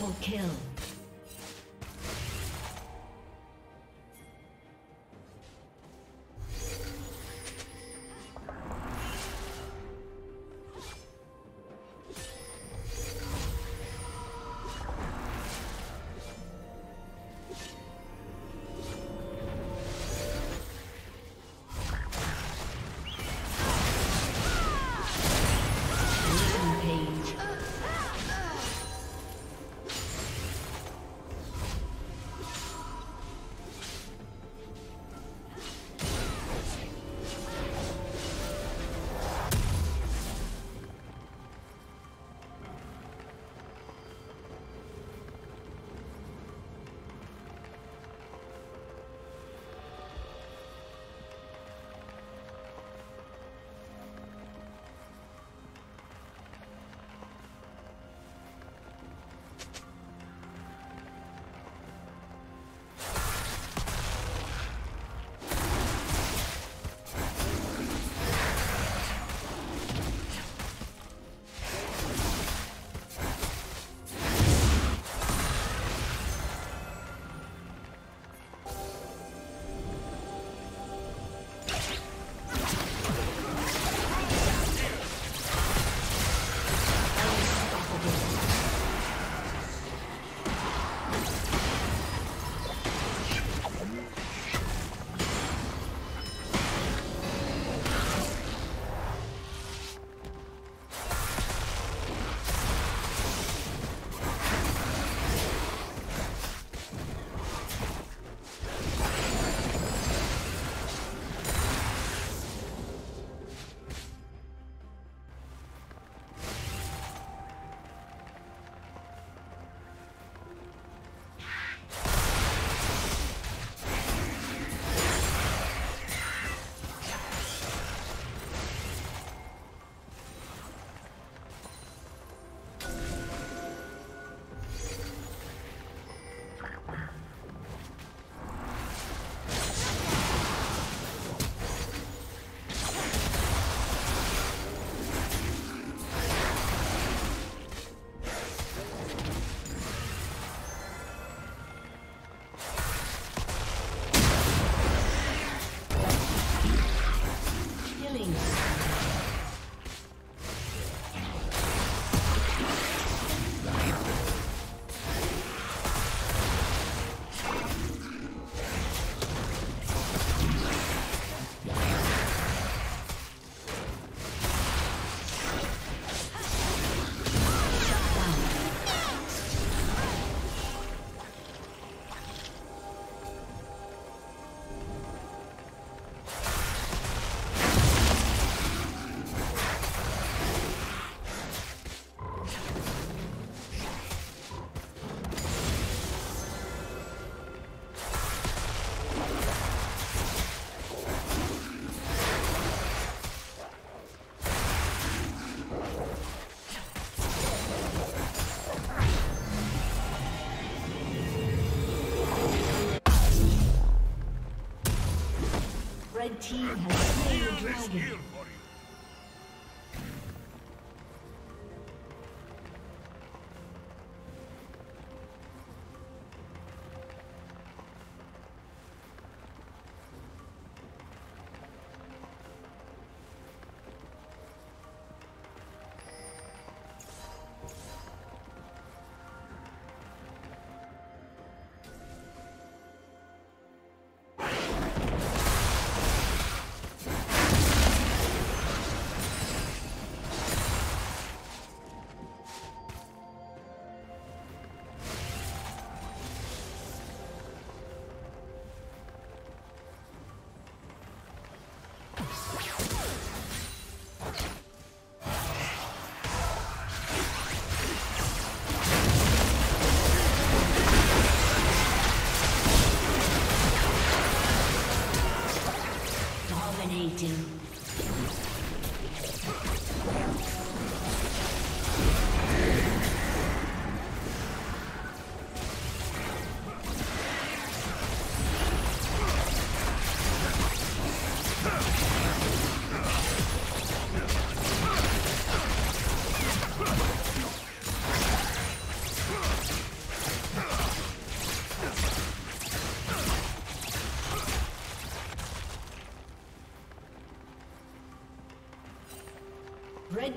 Double kill. The team has slain the dragon. Red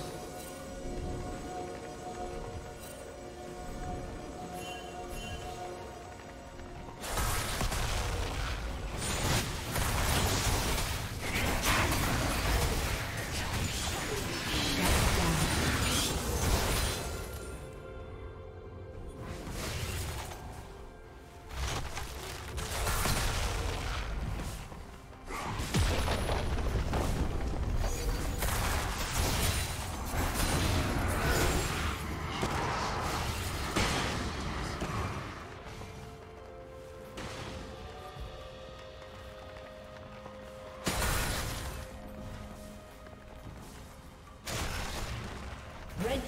Red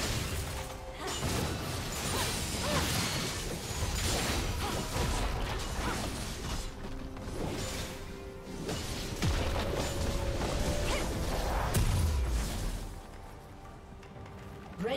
Red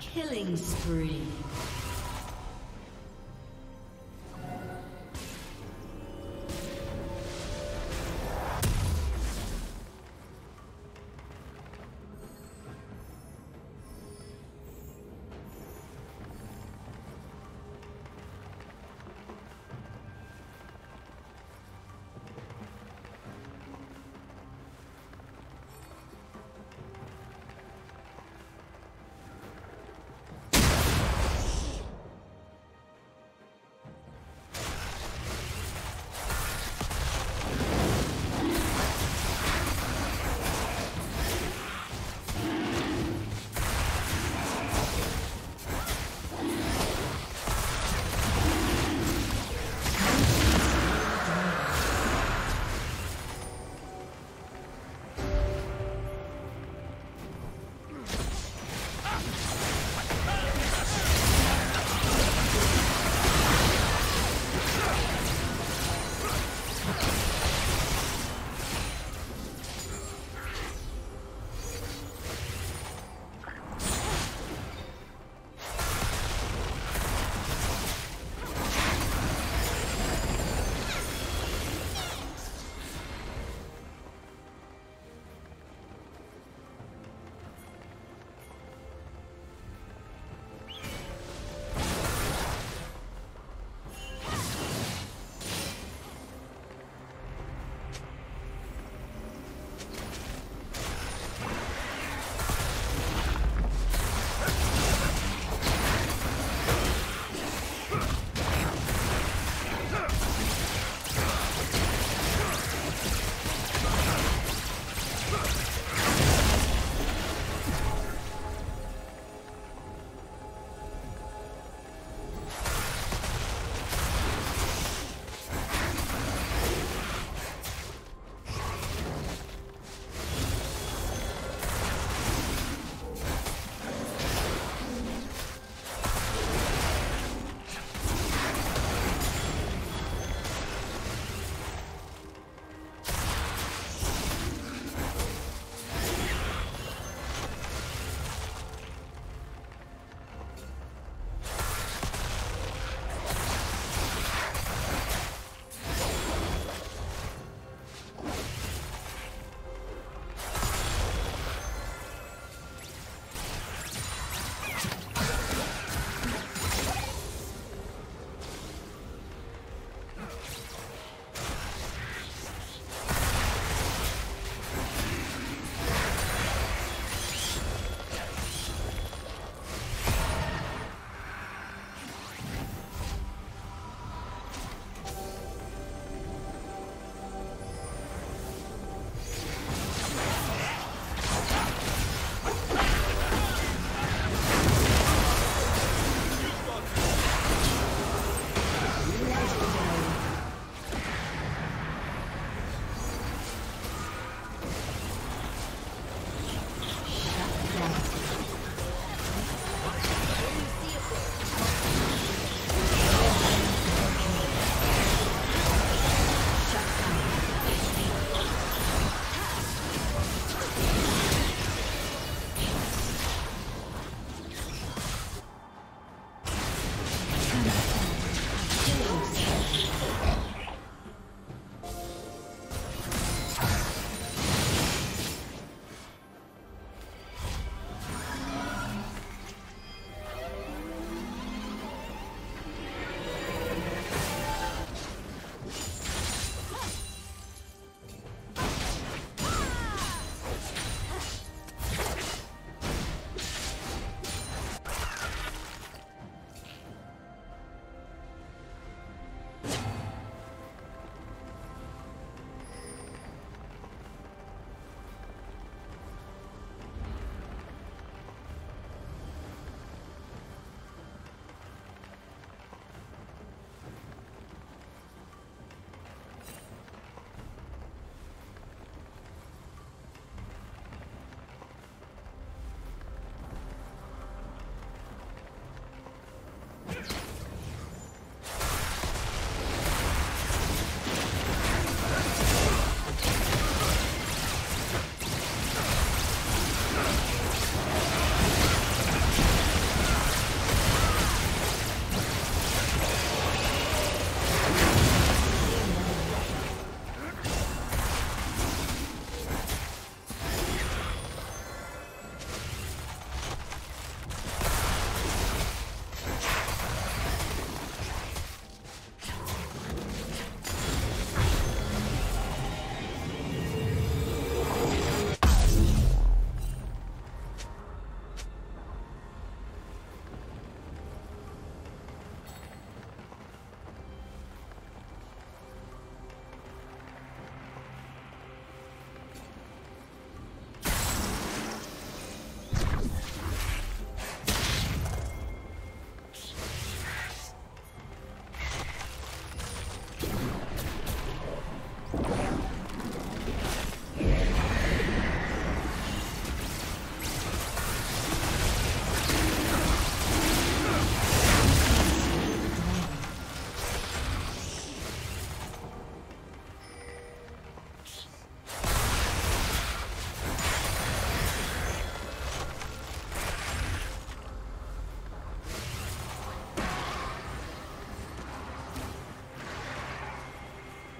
Killing spree.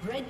Red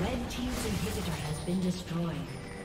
Red Team's inhibitor has been destroyed.